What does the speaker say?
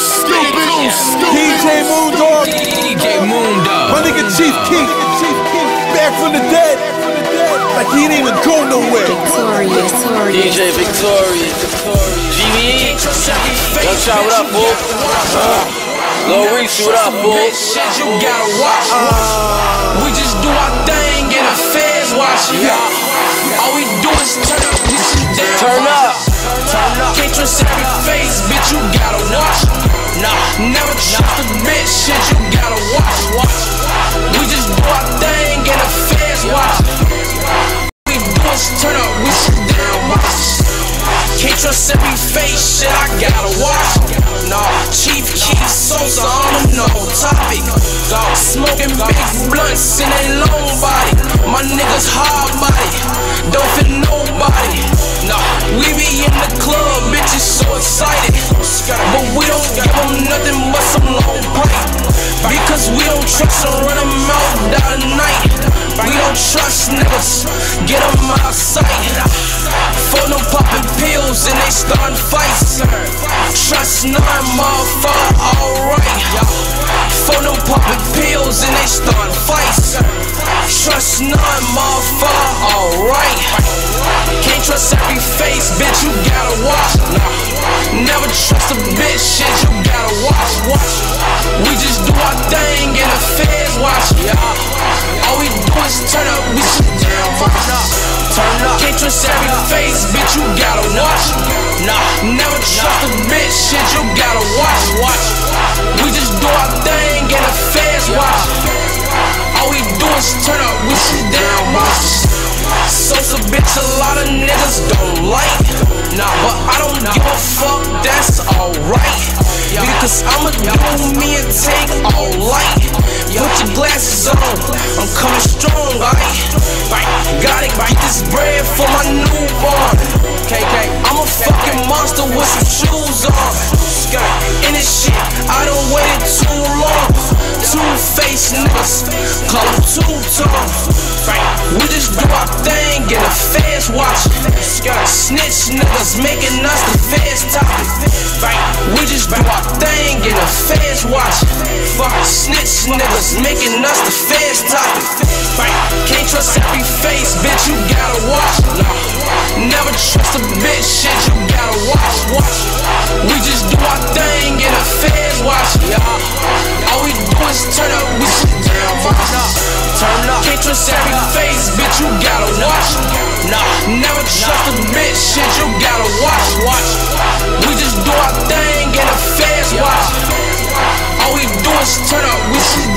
stupid, old stupid. DJ Moondog. My nigga Chief Keef. Back from the dead. Like he didn't even go nowhere. DJ Victorious. GBE. What's up, fool? Low Reach, what up, fool? Shit, you gotta watch. We just do our thing and the fans watch. All we do is turn up, this shit down. Turn up. Can't trust every face, bitch, you gotta watch. Never trust a bitch, shit, you gotta watch. We just do our thing and the fans watch. We do is turn up, we shit down, watch. Can't trust every face, shit, I gotta watch. Chief Keef, Sosa on them, no topic. Smoking big blunts in they long body. My niggas hard body, don't fit nobody. We be in the club, bitches so excited. But we don't give them nothing but some long break. Because we don't trust them, run them out down the night. We don't trust niggas, get them out of sight. For them popping pills and they starting fights. Trust none, motherfucker, alright. For them popping pills and they starting fights. Trust none, motherfucker, alright. Can't trust every face, bitch, you gotta watch. Never trust a bitch, shit, you gotta watch. We just do our thing and the fans watch. All we do is turn up, we shit down, turn up. Can't trust every face, bitch, you gotta watch. Never trust a bitch, shit, you gotta watch. We just do our thing and the fans watch. All we do is turn up, we shit down, watch. Sosa, bitch, a lot of niggas don't like. But I don't give a fuck, that's alright. Because I'ma do me and take all light. Put your glasses on, I'm coming strong, right? Gotta get this bread for my newborn. I'm a fucking monster with some shoes on. And this shit, I done waited too long. Two-faced niggas, call them two-tone. We just do our thing and the fans watch. Snitch niggas making us the fans topic. We just do our thing and the fans watch. Fuck snitch niggas making us the fans topic. Can't trust every face, bitch, you gotta watch. Never trust a bitch, shit, you gotta watch. We just do our thing and the fans watch. All we do is turn up, we shit down, turn up. Can't trust every face, bitch, you gotta watch. Never trust a bitch, shit, you gotta watch. We just do our thing and the fans watch. All we do is turn up, we shit